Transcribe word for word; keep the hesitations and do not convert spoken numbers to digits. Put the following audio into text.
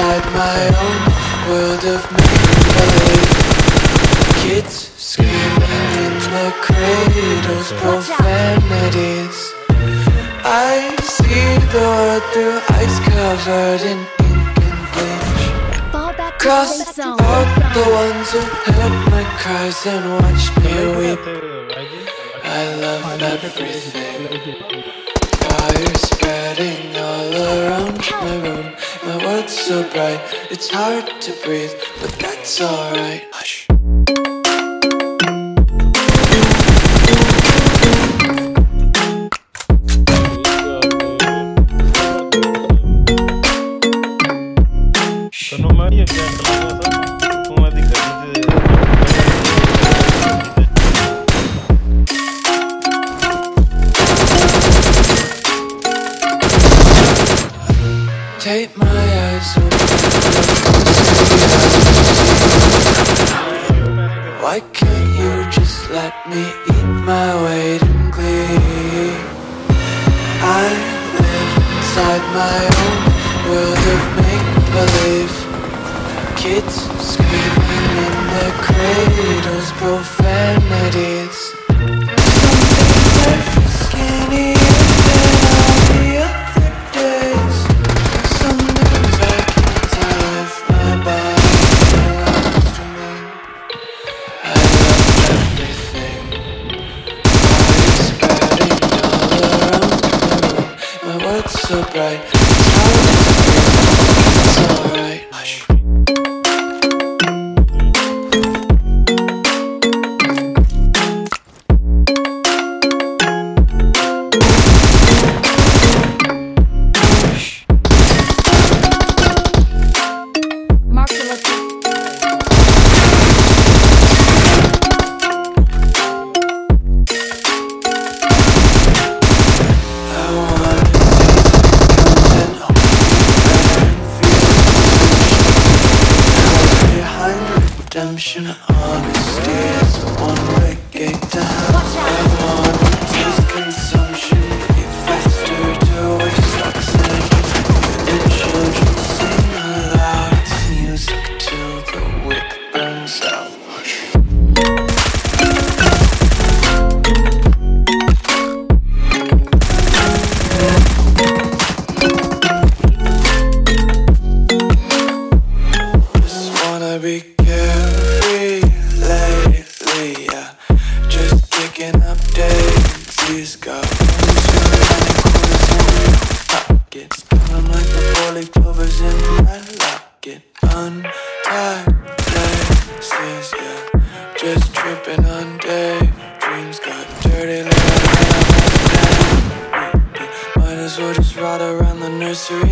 inside my own world of make-believe. Kids screaming in the cradles, profanities. I see the world through ice covered in ink and bleach. Cross out the ones who heard my cries and watched me weep. I love everything. Fire spreading all around my room. My world's so bright, it's hard to breathe, but that's alright. Hush. Take my eyes away. Why can't you just let me eat my weight in glee? I live inside my own world of make-believe. Kids screaming in their cradles, profanities. So bright, it's alright. Hush. Redemption, honesty is a one-way gate to hell. I want this consumption, be faster to waste oxygen. And children sing aloud, it's music till the wick burns out. Just wanna be carefree lately, yeah. Just picking up daisies, got one too many quarters in my pocket. I'm like the four-leaf clovers in my locket. Untied places, yeah. Just tripping on daydreams, got dirty little. Might as well just ride around the nursery.